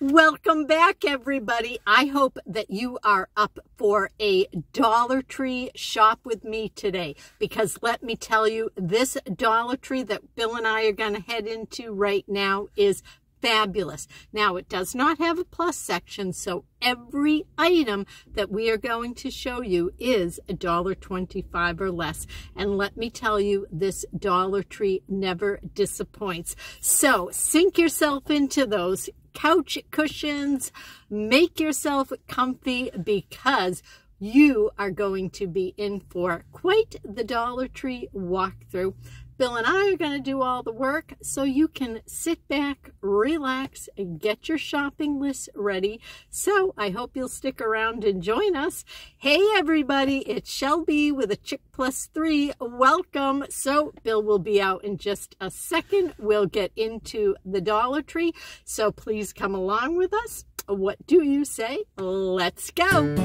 Welcome back, everybody. I hope that you are up for a Dollar Tree shop with me today, because let me tell you, this Dollar Tree that Bill and I are going to head into right now is fabulous. Now, it does not have a plus section, so every item that we are going to show you is $1.25 or less. And let me tell you, this Dollar Tree never disappoints. So sink yourself into those couch cushions, make yourself comfy, because you are going to be in for quite the Dollar Tree walkthrough. Bill and I are going to do all the work, so you can sit back, relax, and get your shopping list ready. So I hope you'll stick around and join us. Hey, everybody, it's Shelby with a Chick Plus 3. Welcome. So Bill will be out in just a second. We'll get into the Dollar Tree. So please come along with us. What do you say? Let's go.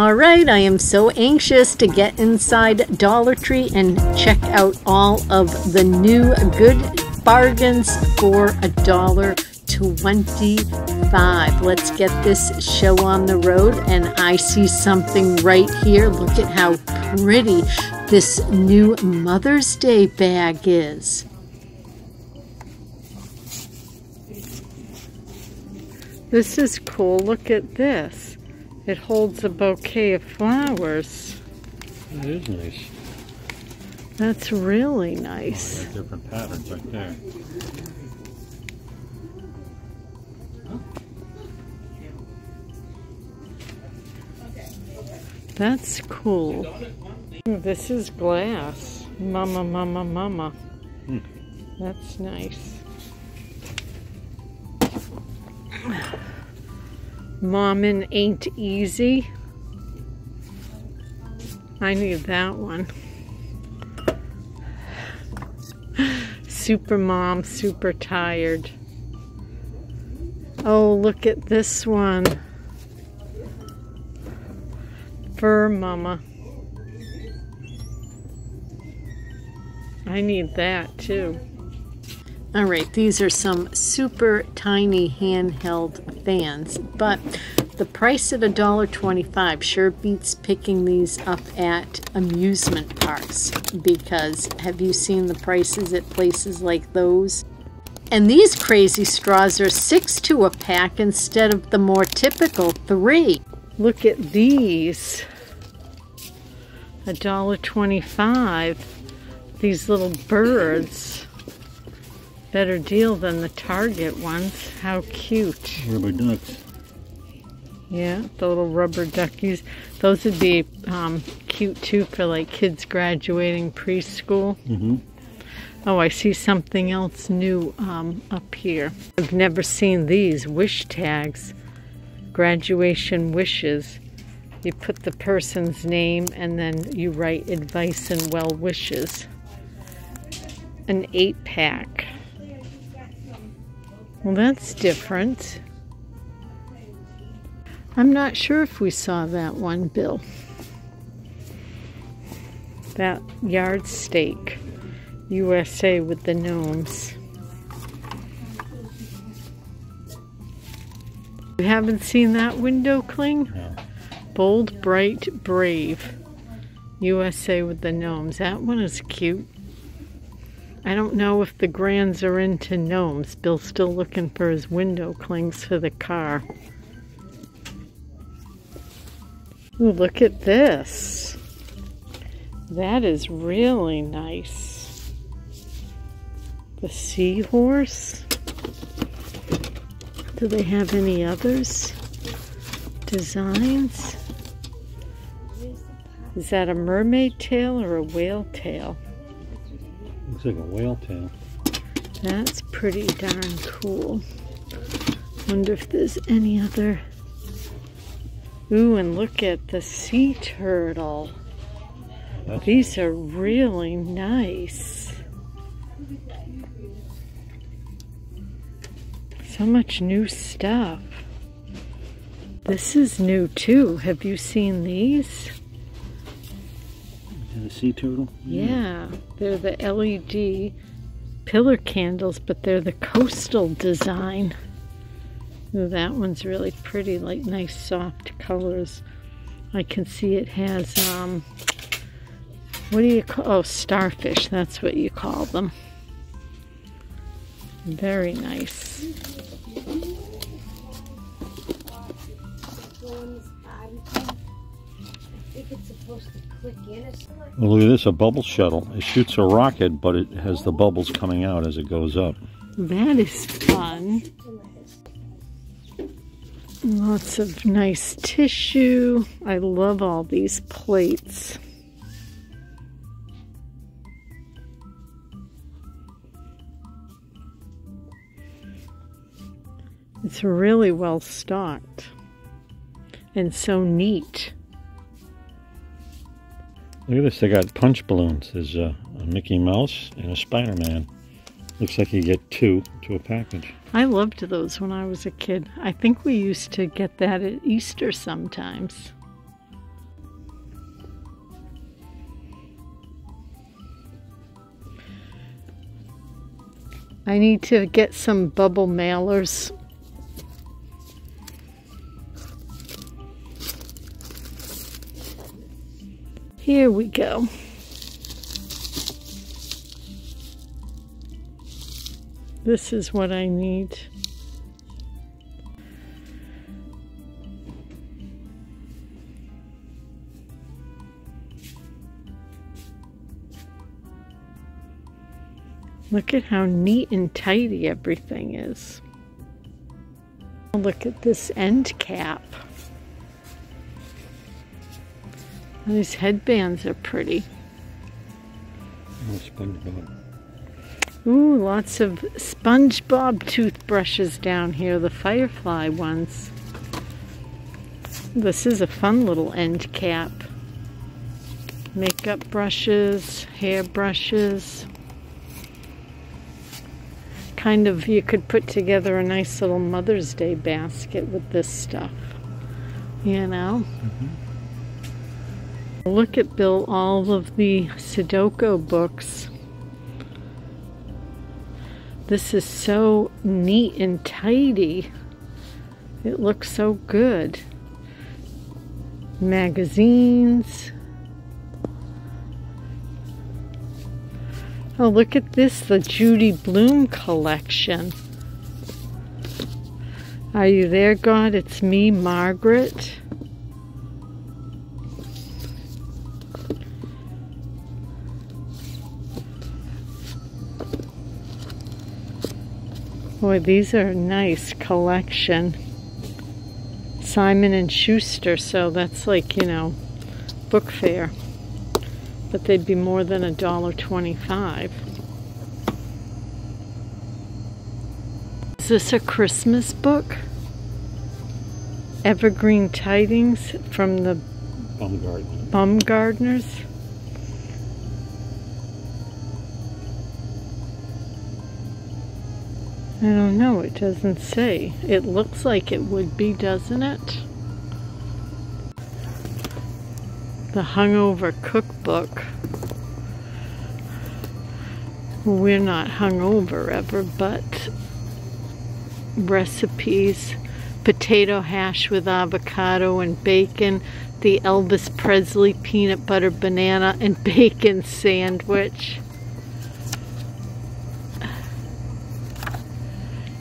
All right, I am so anxious to get inside Dollar Tree and check out all of the new good bargains for $1.25. Let's get this show on the road, and I see something right here. Look at how pretty this new Mother's Day bag is. This is cool. Look at this. It holds a bouquet of flowers. That is nice. That's really nice. Oh, different patterns right there. That's cool. This is glass. Mama, mama, mama. Hmm. That's nice. Mommin' Ain't Easy. I need that one. Super Mom, Super Tired. Oh, look at this one. Fur Mama. I need that too. All right, these are some super tiny handheld fans, but the price at $1.25 sure beats picking these up at amusement parks, because have you seen the prices at places like those? And these crazy straws are 6 to a pack instead of the more typical 3. Look at these. $1.25. These little birds. Better deal than the Target ones. How cute. Rubber ducks. Yeah, the little rubber duckies. Those would be cute too for like kids graduating preschool. Mm-hmm. Oh, I see something else new up here. I've never seen these wish tags. Graduation wishes. You put the person's name and then you write advice and well wishes. An 8-pack. Well, that's different. I'm not sure if we saw that one, Bill. That yard steak, USA with the gnomes. You haven't seen that window cling? No. Bold, Bright, Brave, USA with the gnomes. That one is cute. I don't know if the grands are into gnomes. Bill's still looking for his window clings for the car. Ooh, look at this. That is really nice. The seahorse. Do they have any others? Designs? Is that a mermaid tail or a whale tail? Looks like a whale tail. That's pretty darn cool. Wonder if there's any other. Ooh, and look at the sea turtle. That's These nice. Are really nice. So much new stuff. This is new too. Have you seen these? The sea turtle? Yeah, they're the LED pillar candles, but they're the coastal design. Ooh, that one's really pretty, like nice soft colors. I can see it has, what do you call, oh, starfish, that's what you call them. Very nice. Well, look at this, a bubble shuttle. It shoots a rocket, but it has the bubbles coming out as it goes up. That is fun. Lots of nice tissue. I love all these plates. It's really well stocked and so neat. Look at this, they got punch balloons. There's a Mickey Mouse and a Spider-Man. Looks like you get two to a package. I loved those when I was a kid. I think we used to get that at Easter sometimes. I need to get some bubble mailers. Here we go. This is what I need. Look at how neat and tidy everything is. Look at this end cap. These headbands are pretty. Oh, SpongeBob. Ooh, lots of SpongeBob toothbrushes down here, the Firefly ones. This is a fun little end cap. Makeup brushes, hair brushes. Kind of, you could put together a nice little Mother's Day basket with this stuff, you know? Mm-hmm. Look at Bill, all of the Sudoku books. This is so neat and tidy. It looks so good. Magazines. Oh, look at this, the Judy Bloom collection. Are you there, God? It's me, Margaret. Boy, these are a nice collection. Simon and Schuster, so that's like, you know, book fair. But they'd be more than $1.25. Is this a Christmas book? Evergreen Tidings from the Bumgardners. I don't know, it doesn't say. It looks like it would be, doesn't it? The Hungover Cookbook. We're not hungover ever, but recipes. Potato hash with avocado and bacon. The Elvis Presley peanut butter banana and bacon sandwich.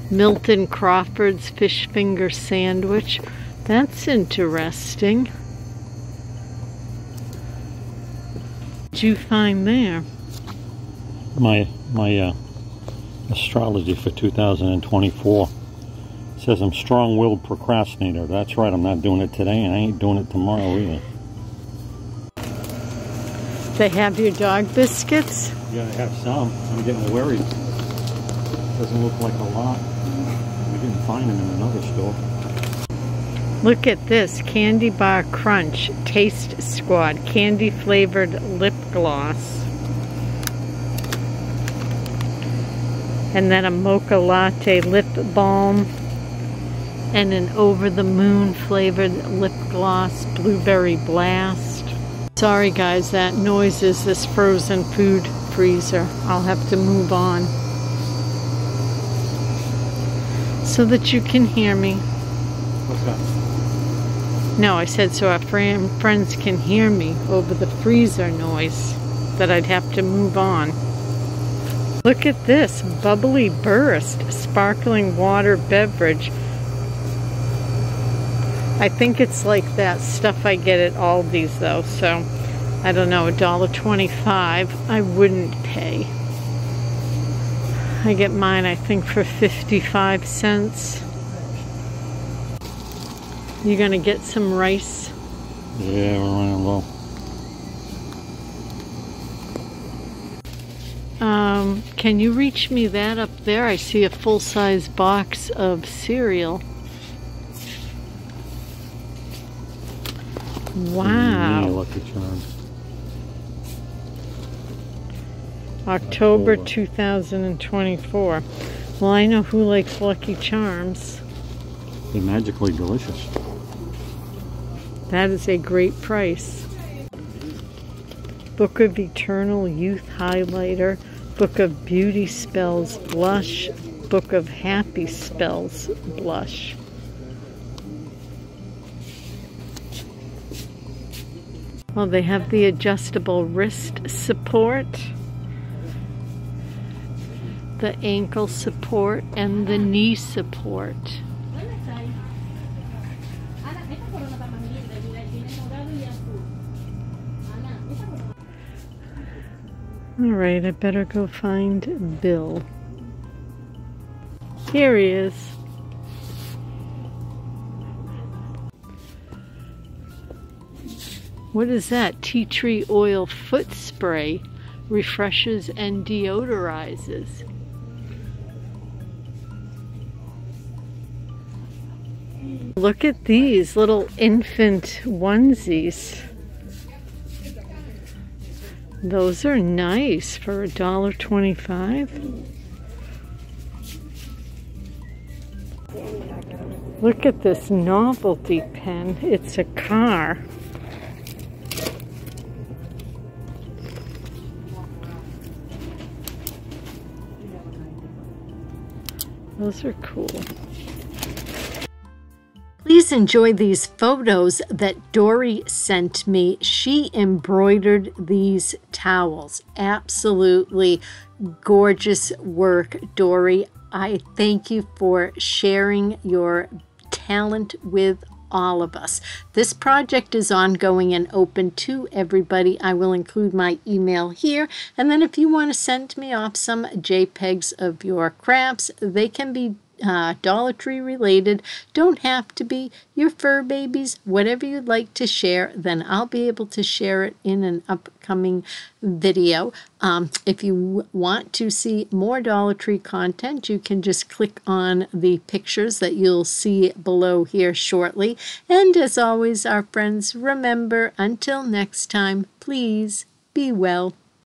Milton Crawford's fish finger sandwich. That's interesting. What'd you find there? My astrology for 2024. It says I'm strong-willed procrastinator. That's right, I'm not doing it today and I ain't doing it tomorrow either. They have your dog biscuits? Yeah, I have some. I'm getting worried. Doesn't look like a lot. We didn't find them in another store. Look at this, Candy Bar Crunch Taste Squad candy flavored lip gloss. And then a mocha latte lip balm. and an Over the Moon flavored lip gloss, Blueberry Blast. Sorry guys, that noise is this frozen food freezer. I'll have to move on so that you can hear me. What's that? No, I said so our friends can hear me over the freezer noise, that I'd have to move on. Look at this, Bubbly Burst sparkling water beverage. I think it's like that stuff I get at Aldi's though, so I don't know, $1.25 I wouldn't pay. I get mine I think for 55 cents. You gonna get some rice? Yeah, we're running low. Can you reach me that up there? I see a full-size box of cereal. Wow. Lucky Charms. October 2024. Well, I know who likes Lucky Charms. They're magically delicious. That is a great price. Book of Eternal Youth Highlighter, Book of Beauty Spells Blush, Book of Happy Spells Blush. Well, they have the adjustable wrist support, the ankle support, and the knee support. Alright, I better go find Bill. Here he is. What is that? Tea tree oil foot spray. Refreshes and deodorizes. Look at these little infant onesies. Those are nice for $1.25. Look at this novelty pen. It's a car. Those are cool. Please enjoy these photos that Dory sent me. She embroidered these towels. Absolutely gorgeous work, Dory. I thank you for sharing your talent with all of us. This project is ongoing and open to everybody. I will include my email here, and then if you want to send me off some JPEGs of your crafts, they can be Dollar Tree related, don't have to be, your fur babies, whatever you'd like to share, then I'll be able to share it in an upcoming video. If you want to see more Dollar Tree content, you can just click on the pictures that you'll see below here shortly. And as always, our friends, remember, until next time, please be well.